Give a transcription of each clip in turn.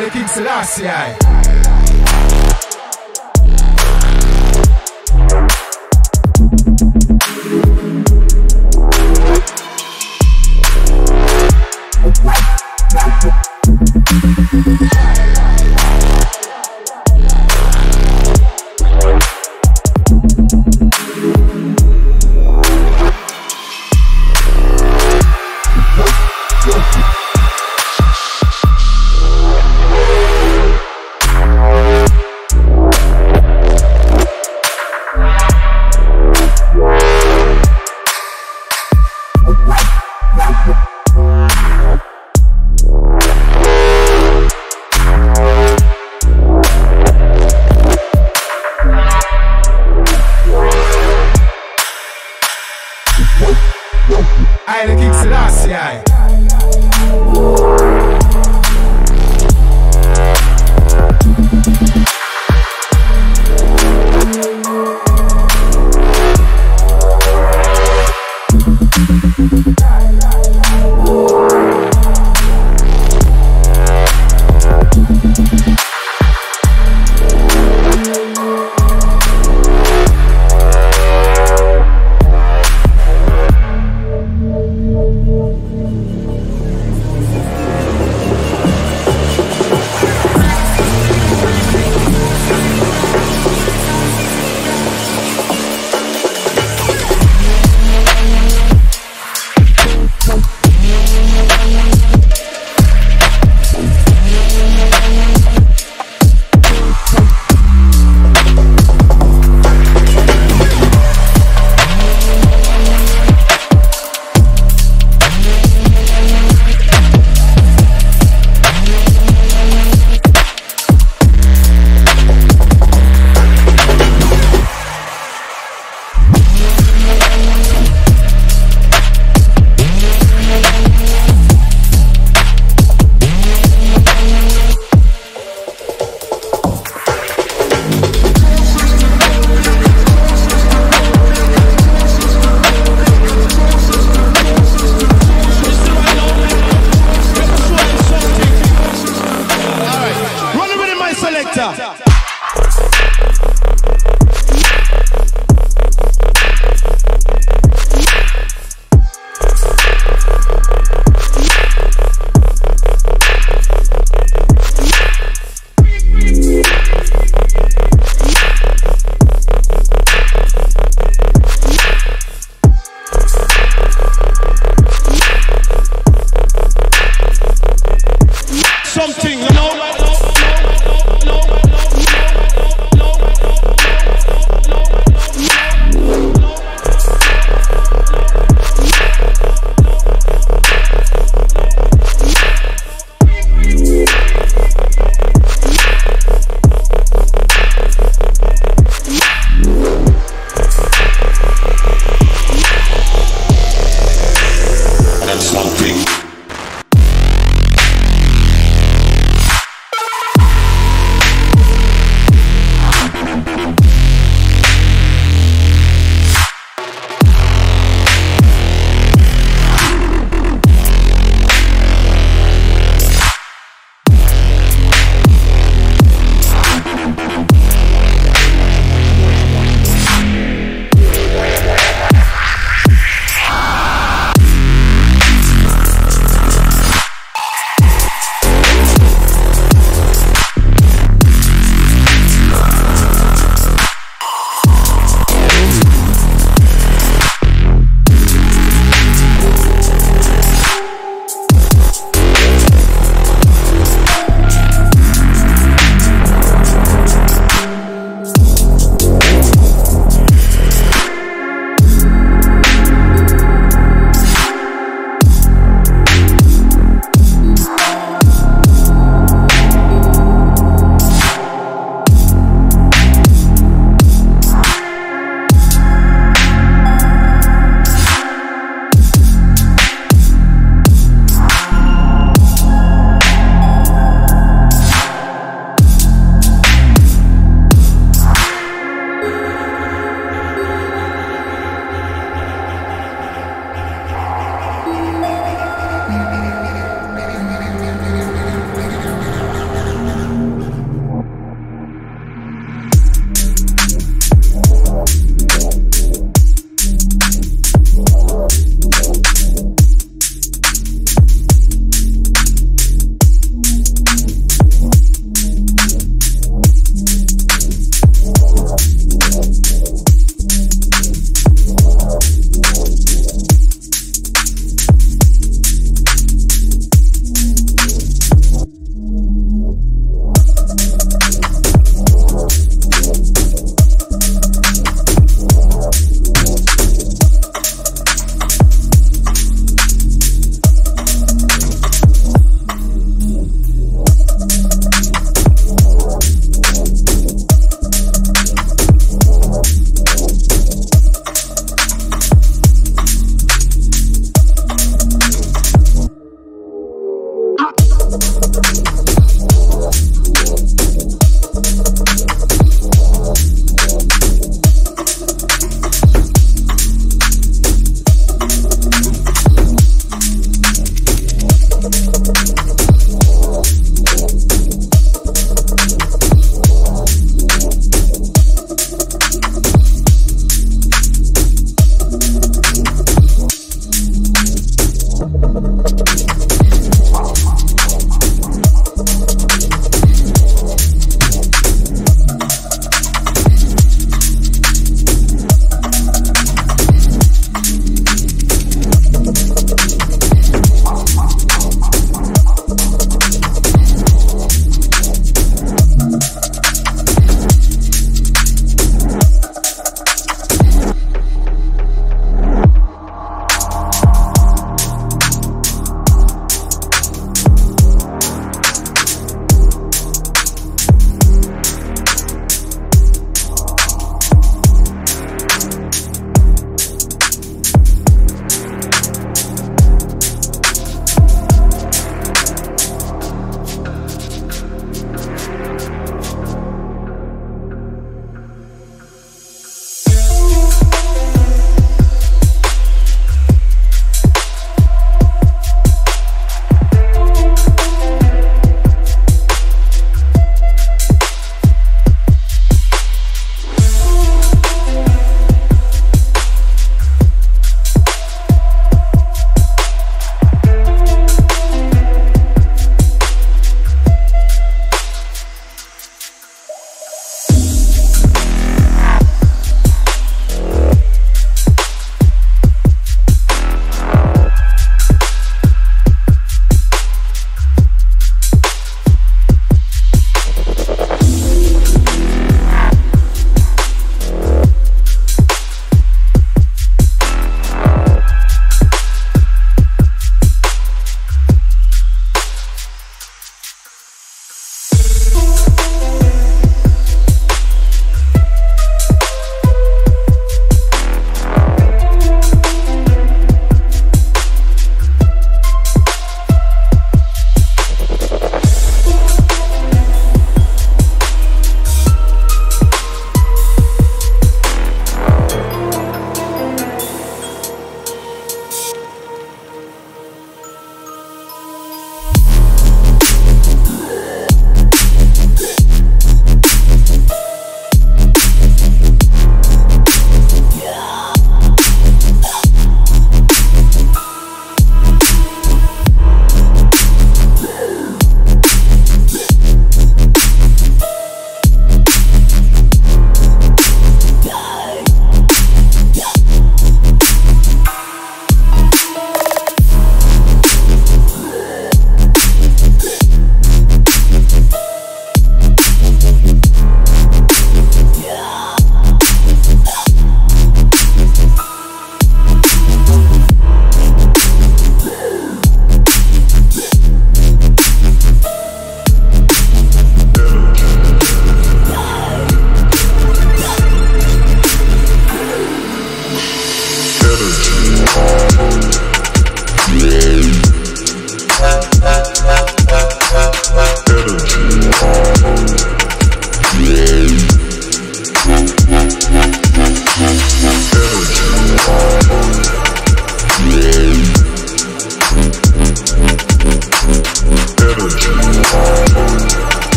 Haile King Selassie. Haile King Selassie.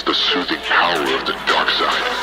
experience the soothing power of the dark side.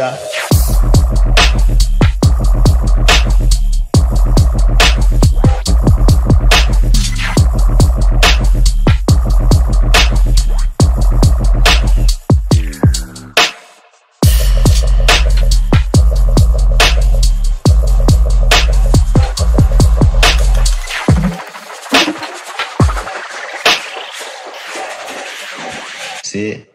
stuff. See it.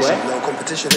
It's no competition.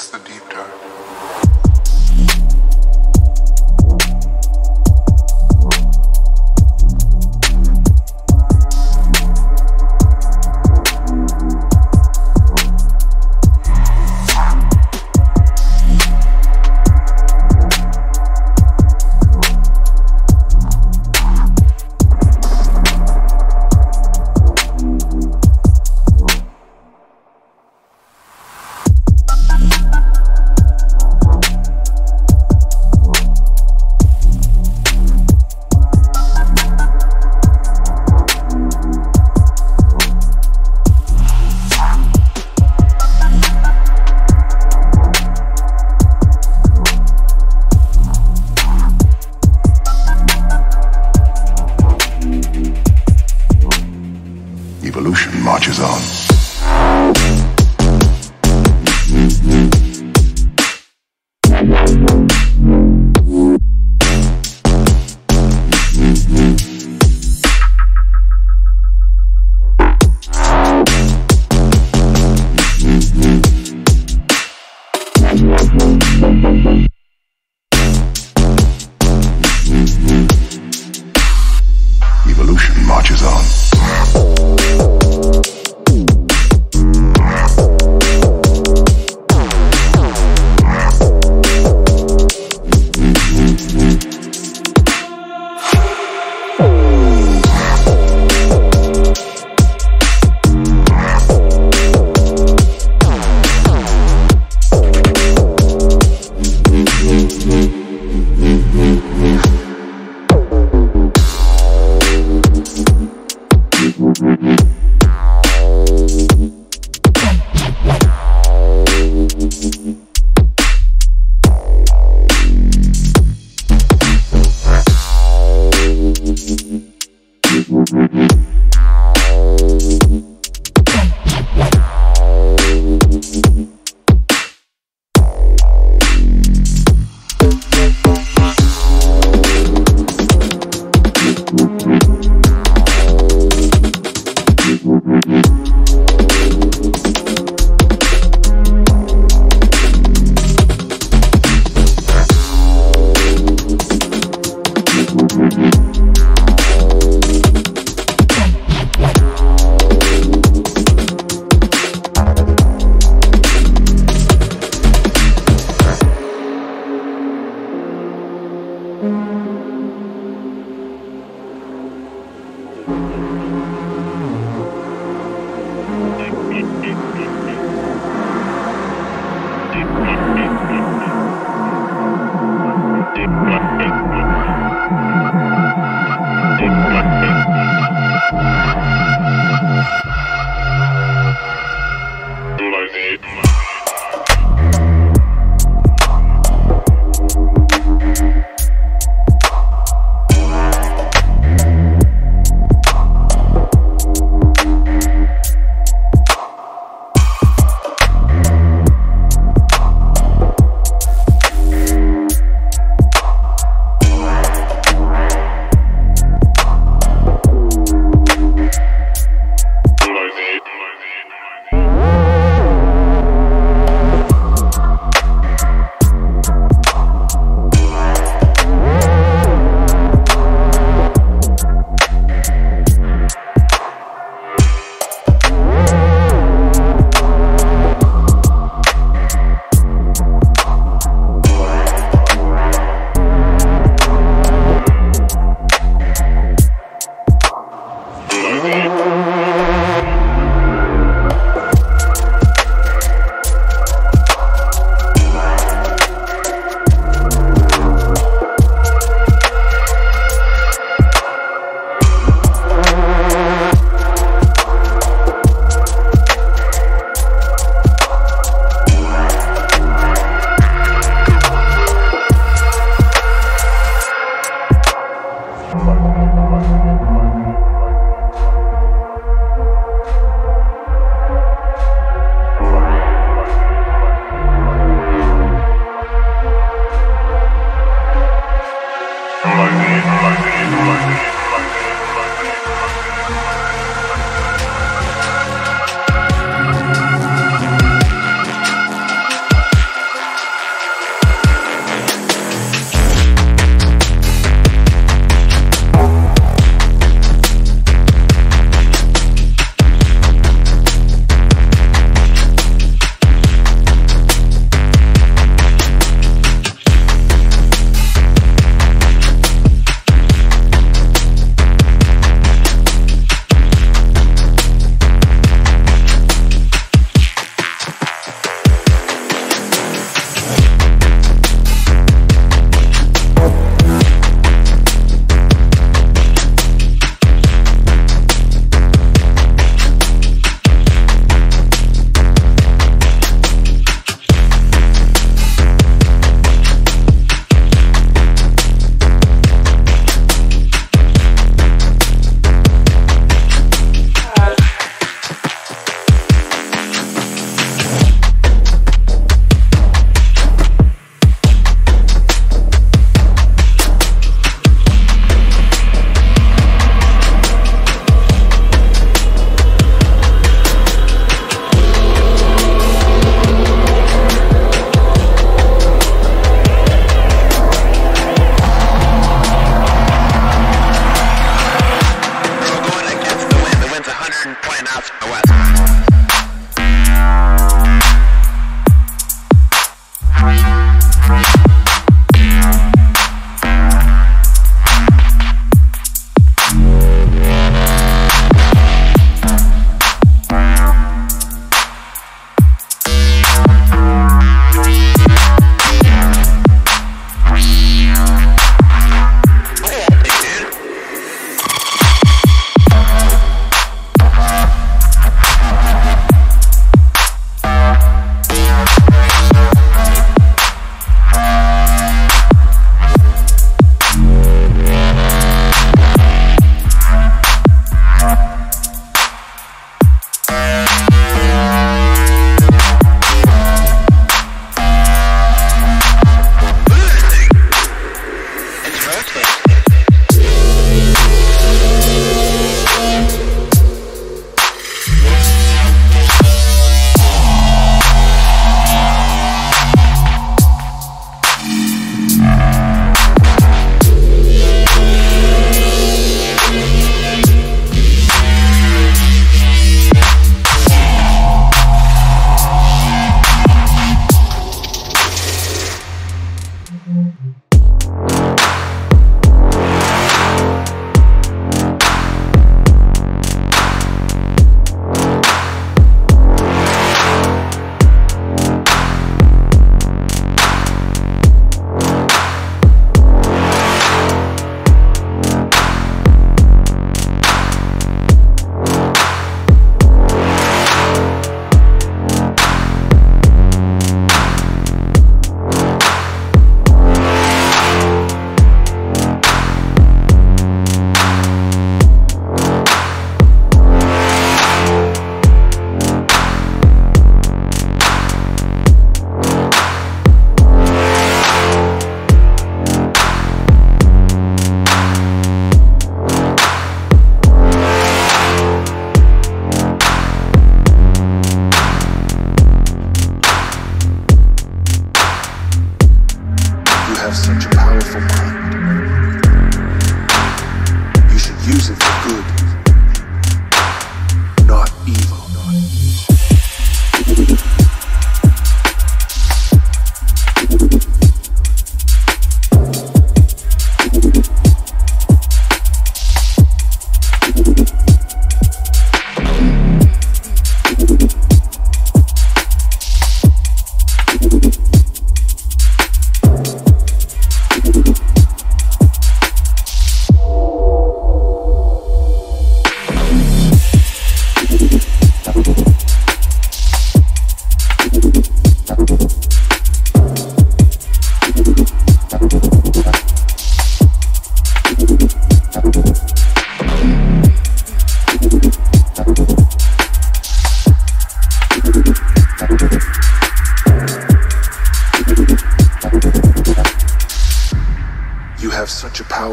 It's the deep dark. Evolution marches on. Evolution marches on.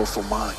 universal mind.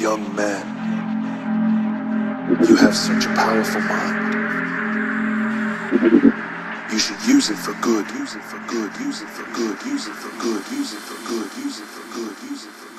Young man, you have such a powerful mind. You should use it for good, use it for good, use it for good, use it for good, use it for good, use it for good, use it for good.